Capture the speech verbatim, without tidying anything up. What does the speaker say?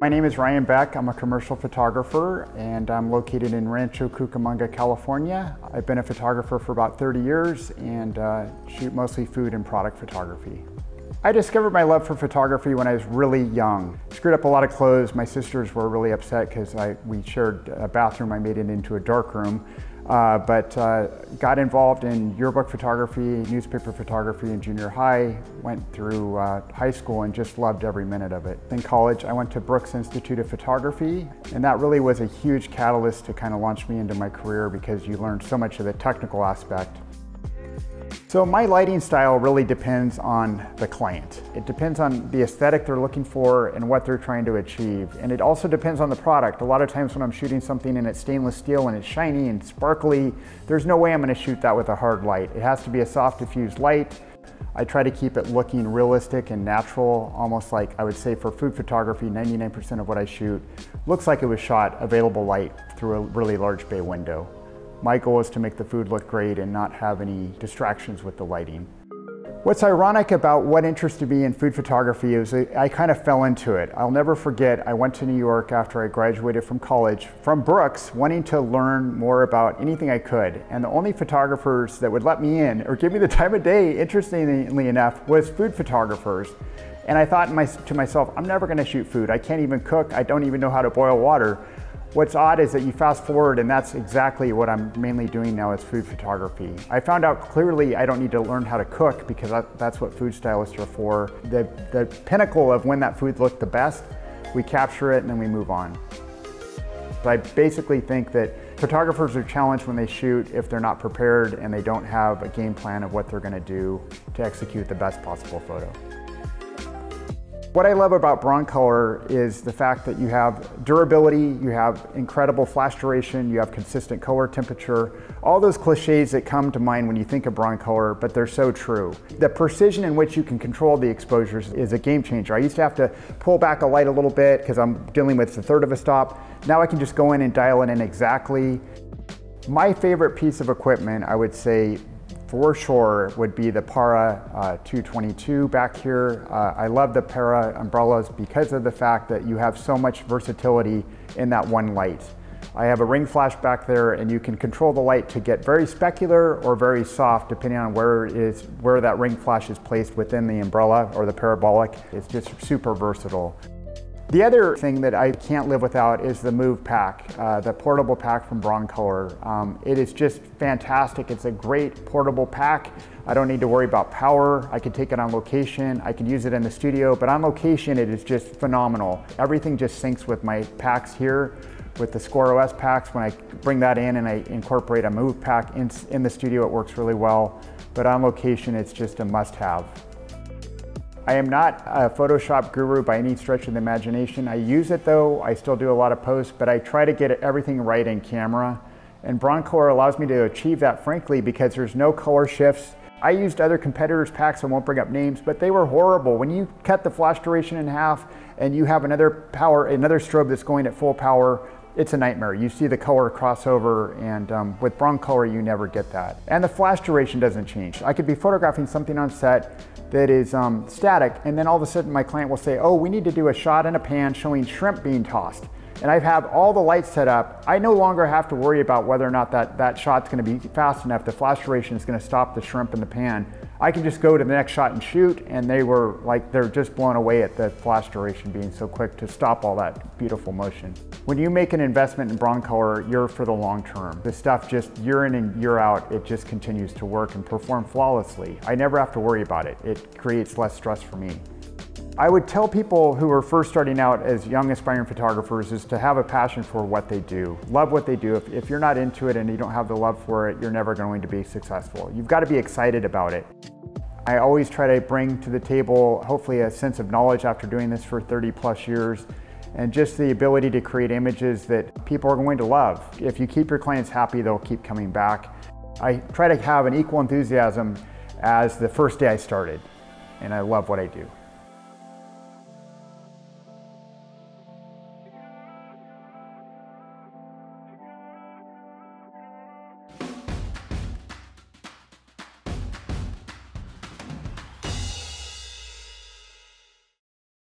My name is Ryan Beck. I'm a commercial photographer and I'm located in Rancho Cucamonga, California. I've been a photographer for about thirty years and uh, shoot mostly food and product photography. I discovered my love for photography when I was really young. Screwed up a lot of clothes. My sisters were really upset because we shared a bathroom. I made it into a dark room. Uh, but uh, got involved in yearbook photography, newspaper photography in junior high, went through uh, high school and just loved every minute of it. In college, I went to Brooks Institute of Photography, and that really was a huge catalyst to kind of launch me into my career because you learn so much of the technical aspect. So my lighting style really depends on the client. It depends on the aesthetic they're looking for and what they're trying to achieve. And it also depends on the product. A lot of times when I'm shooting something and it's stainless steel and it's shiny and sparkly, there's no way I'm gonna shoot that with a hard light. It has to be a soft diffused light. I try to keep it looking realistic and natural, almost like I would say for food photography, ninety-nine percent of what I shoot looks like it was shot available light through a really large bay window. My goal is to make the food look great and not have any distractions with the lighting. What's ironic about what interested me in food photography is I kind of fell into it. I'll never forget, I went to New York after I graduated from college, from Brooks, wanting to learn more about anything I could. And the only photographers that would let me in or give me the time of day, interestingly enough, was food photographers. And I thought to myself, I'm never gonna shoot food. I can't even cook. I don't even know how to boil water. What's odd is that you fast forward and that's exactly what I'm mainly doing now is food photography. I found out clearly I don't need to learn how to cook because that's what food stylists are for. The, the pinnacle of when that food looked the best, we capture it and then we move on. So I basically think that photographers are challenged when they shoot if they're not prepared and they don't have a game plan of what they're going to do to execute the best possible photo. What I love about Broncolor is the fact that you have durability, you have incredible flash duration, you have consistent color temperature, all those cliches that come to mind when you think of Broncolor, but they're so true. The precision in which you can control the exposures is a game changer. I used to have to pull back a light a little bit because I'm dealing with a third of a stop. Now I can just go in and dial it in exactly. My favorite piece of equipment, I would say, for sure would be the PARA uh, two twenty-two back here. Uh, I love the PARA umbrellas because of the fact that you have so much versatility in that one light. I have a ring flash back there and you can control the light to get very specular or very soft depending on where, it is, where that ring flash is placed within the umbrella or the parabolic. It's just super versatile. The other thing that I can't live without is the Move Pack, uh, the portable pack from Broncolor. Um, it is just fantastic. It's a great portable pack. I don't need to worry about power. I can take it on location. I can use it in the studio, but on location, it is just phenomenal. Everything just syncs with my packs here, with the Score O S packs. When I bring that in and I incorporate a Move Pack in, in the studio, it works really well. But on location, it's just a must-have. I am not a Photoshop guru by any stretch of the imagination. I use it though, I still do a lot of posts, but I try to get everything right in camera. And Broncolor allows me to achieve that, frankly, because there's no color shifts. I used other competitors' packs, I won't bring up names, but they were horrible. When you cut the flash duration in half and you have another power, another strobe that's going at full power, it's a nightmare. You see the color crossover, and um, with Broncolor, you never get that. And the flash duration doesn't change. I could be photographing something on set that is um, static, and then all of a sudden my client will say, oh, we need to do a shot in a pan showing shrimp being tossed. And I have all the lights set up. I no longer have to worry about whether or not that, that shot's gonna be fast enough, the flash duration is gonna stop the shrimp in the pan. I can just go to the next shot and shoot, and they were like, they're just blown away at the flash duration being so quick to stop all that beautiful motion. When you make an investment in Broncolor, you're for the long term. The stuff just year in and year out, it just continues to work and perform flawlessly. I never have to worry about it. It creates less stress for me. I would tell people who are first starting out as young aspiring photographers is to have a passion for what they do. Love what they do. If, if you're not into it and you don't have the love for it, you're never going to be successful. You've got to be excited about it. I always try to bring to the table, hopefully, a sense of knowledge after doing this for thirty plus years, and just the ability to create images that people are going to love. If you keep your clients happy, they'll keep coming back. I try to have an equal enthusiasm as the first day I started, and I love what I do.